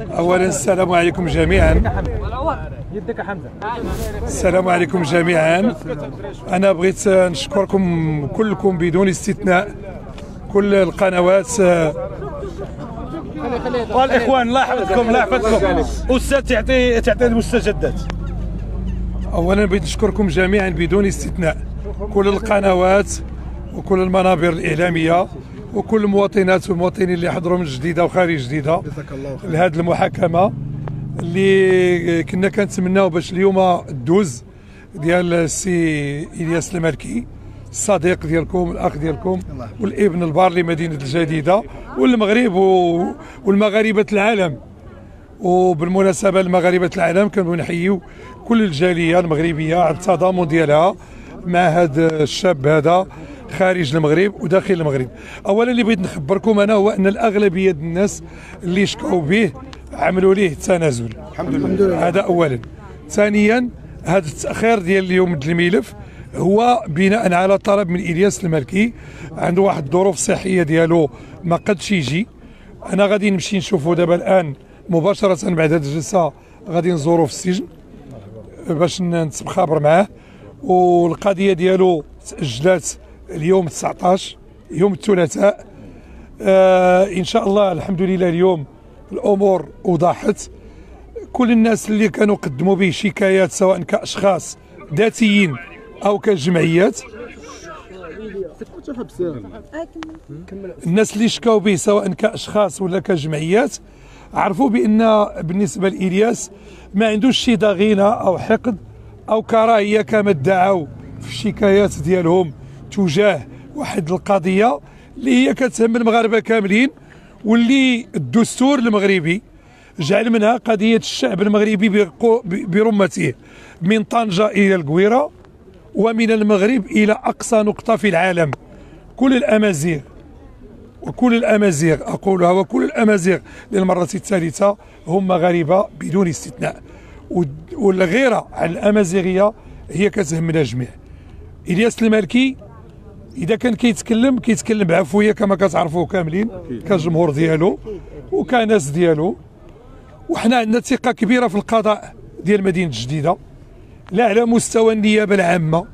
أولا السلام عليكم جميعا. السلام عليكم جميعا. أنا بغيت نشكركم كلكم بدون استثناء، كل القنوات والإخوان. الله يحفظكم الله يحفظكم أستاذ، تعطي المستجدات. أولا بغيت نشكركم جميعا بدون استثناء، كل القنوات وكل المنابر الإعلامية وكل المواطنات والمواطنين اللي حضروا من جديده وخارج جديده لهذه المحاكمه اللي كنا كنتمناو باش اليوم الدوز ديال السي الياس المالكي، الصديق ديالكم، الاخ ديالكم، والابن البار لمدينه الجديده والمغرب والمغاربه العالم. وبالمناسبه المغاربه العالم كنحييو كل الجاليه المغربيه على التضامن ديالها مع هذا الشاب هذا خارج المغرب وداخل المغرب. اولا اللي بغيت نخبركم انا هو ان الاغلبيه ديال الناس اللي شكاو به عملوا ليه التنازل، الحمد لله. هذا اولا. ثانيا هذا التاخير ديال اليوم ديال الملف هو بناء على طلب من الياس المالكي، عنده واحد الظروف الصحيه ديالو ما قدش يجي. انا غادي نمشي نشوفه دابا الان مباشره بعد هذه الجلسه، غادي نزورو في السجن باش نتخابر معاه. والقضيه ديالو تاجلات اليوم 19 يوم الثلاثاء. ان شاء الله الحمد لله اليوم الامور وضحت. كل الناس اللي كانوا قدموا به شكايات سواء كاشخاص ذاتيين او كجمعيات، الناس اللي شكاو به سواء كاشخاص ولا كجمعيات عرفوا بان بالنسبه لإلياس ما عندوش شي ضغينه او حقد او كراهيه كما ادعوا في الشكايات ديالهم تجاه واحد القضيه اللي هي كتهم المغاربه كاملين، واللي الدستور المغربي جعل منها قضيه الشعب المغربي برمته من طنجه الى القويره ومن المغرب الى اقصى نقطه في العالم. كل الامازيغ اقولها، وكل الامازيغ للمره الثالثه هم مغاربه بدون استثناء، والغيره على الامازيغيه هي كتهمنا جميع. الياس المالكي إذا كان كيتكلم بعفوية كما كتعرفوه كاملين كجمهور ديالو وكناس ديالو، وحنا عندنا ثقة كبيرة في القضاء ديال مدينة الجديدة، لا على مستوى النيابة العامة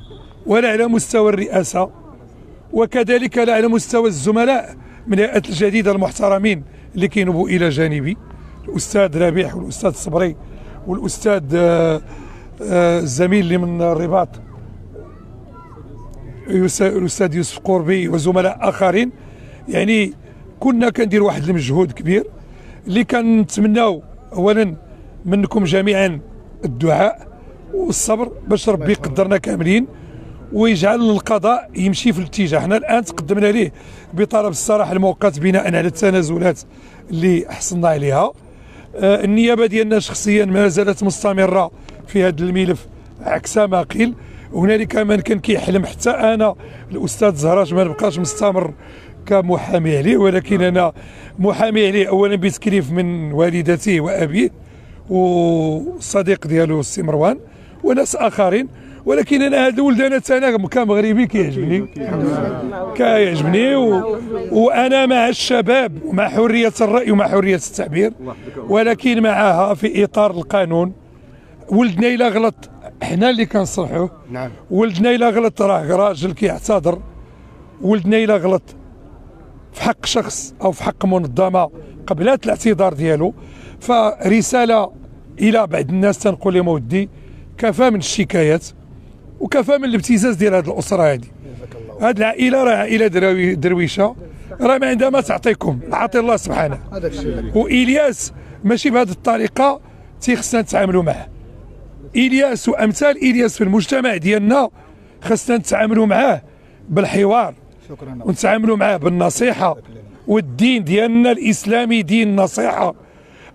ولا على مستوى الرئاسة، وكذلك لا على مستوى الزملاء من هيئة الجديدة المحترمين اللي كينوبوا إلى جانبي، الأستاذ ربيح والأستاذ صبري والأستاذ الزميل اللي من الرباط الأستاذ يوسف قربي وزملاء آخرين. يعني كنا كندير واحد المجهود كبير اللي كنتمناو أولا منكم جميعا الدعاء والصبر باش ربي يقدرنا كاملين ويجعل القضاء يمشي في الاتجاه. حنا الآن تقدمنا ليه بطلب الصراح المؤقت بناء على التنازلات اللي حصلنا عليها. النيابة ديالنا شخصيا ما زالت مستمرة في هذا الملف عكس ما قيل. هنالك من كان كيحلم، حتى انا الاستاذ زهراج ما نبقاش مستمر كمحامي عليه، ولكن انا محامي عليه اولا بتكليف من والدته وابيه والصديق ديالو السي مروان وناس اخرين. ولكن انا هذا الولد انا كمغربي كيعجبني وانا مع الشباب ومع حريه الراي ومع حريه التعبير، ولكن معها في اطار القانون. ولدنا الى غلط حنا اللي كنصلحوه، نعم. ولدنا الى غلط راه راجل كيعتذر. ولدنا الى غلط في حق شخص او في حق منظمه قبلات الاعتذار ديالو. فرساله الى بعض الناس تنقول لهم ودي كفى من الشكايات وكفى من الابتزاز ديال هذه الاسره. هذه العائله راه عائله درويشه، راه ما عندها ما تعطيكم، عطي الله سبحانه. والياس ماشي بهذه الطريقه تيخصنا نتعاملوا معه. الياس وامثال الياس في المجتمع ديالنا خاصنا نتعاملوا معاه بالحوار، شكرا، ونتعاملوا معاه بالنصيحه، والدين ديالنا الاسلامي دين النصيحه.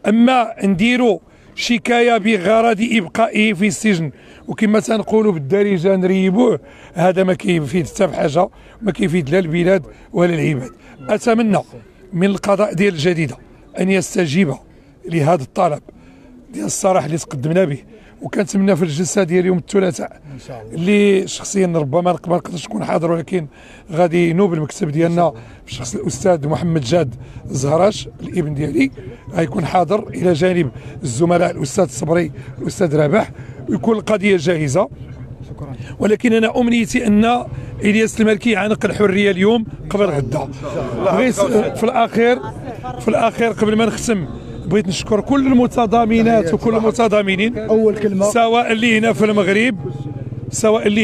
اما نديروا شكايه بغرض ابقائه في السجن وكما تنقولوا بالدارجه نريبوه، هذا ما كيفيد حتى بحاجه، ما كيفيد لا البلاد ولا العباد. اتمنى من القضاء ديال الجديده ان يستجيب لهذا الطلب ديال الصراح اللي تقدمنا به، وكنتمنى في الجلسه ديال يوم الثلاثاء اللي شخصيا ربما ما نقدرش نكون حاضر، ولكن غادي ينوب المكتب ديالنا بشخص الاستاذ محمد جاد الزهراش الابن ديالي غيكون حاضر الى جانب الزملاء الاستاذ صبري الاستاذ رابح، ويكون القضيه جاهزه. شكرا. ولكن انا امنيتي ان الياس المالكي يعانق الحريه اليوم قبل غدا. في الاخير قبل ما نختم بغيت نشكر كل المتضامنات وكل المتضامنين، اول كلمه سواء اللي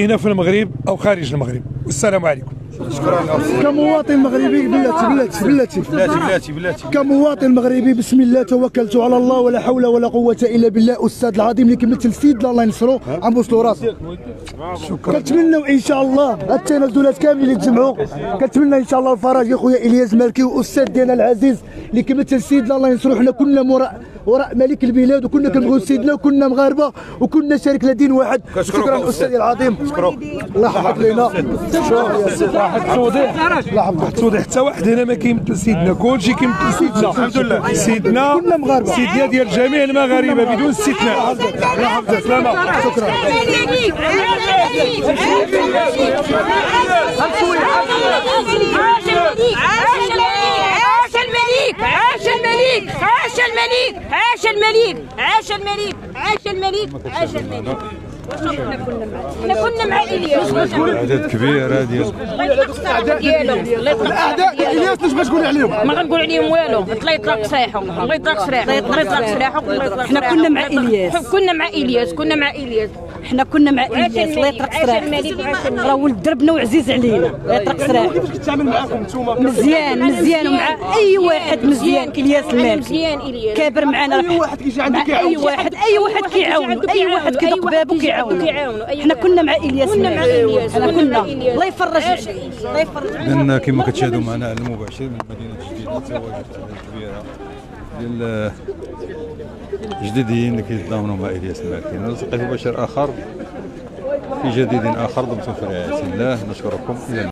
هنا في المغرب او خارج المغرب، والسلام عليكم. شكرا. كمواطن مغربي بلاتي كمواطن مغربي بسم الله توكلت على الله ولا حول ولا قوه الا بالله. استاذ العظيم اللي كملت السيد الله ينصرو عم وصلوا راسه. شكرا. كنتمنوا ان شاء الله التنازلات كاملين اللي تجمعوا، كنتمنى ان شاء الله الفرج يا خويا الياس المالكي والاستاذ ديالنا العزيز اللي كملت السيد الله ينصرو. حنا كنا وراء ملك البلاد وكنا كنبغيو سيدنا وكنا مغاربه وكنا شاركنا دين واحد. شكرا الاستاذ العظيم. الله يحفظ لينا. واحد التوضيح حتى واحد هنا ما كيمثل سيدنا، كلشي كيمثل سيدنا الحمد لله. سيدنا كنا مغاربه، سيدنا ديال جميع المغاربه بدون استثناء. الله يحفظك. سلامه. شكرا. عاش الملك. احنا كنا مع الياس. عدد كبير ديال الاعداء ديال الياس. واش غتقولي عليهم؟ ما غنقول عليهم والو، الله يطلق صحيحه، الله يطلق سراحه، حنا كنا مع الياس، حنا كنا مع الياس. الله يطرق سراحه، راه ولد دربنا وعزيز علينا، الله يطرق سراحه. كيفاش كتعامل معاهم نتوما؟ مزيان ومع اي واحد مزيان. الياس المالكي كابر معنا، اي واحد كيجي عنده كيعاون، اي واحد كيعاون، كيدق بابو كيعاونوا. حنا كنا مع الياس، الله يفرج. لان كما كتشاهدوا معنا على المباشر من مدينه الجديده التواجد الكبيره ديال الجديديين اللي كيتضامنوا مع الياس المالكي. نلتقي في مباشر اخر في جديد اخر ضمن فرعات الله. نشكركم.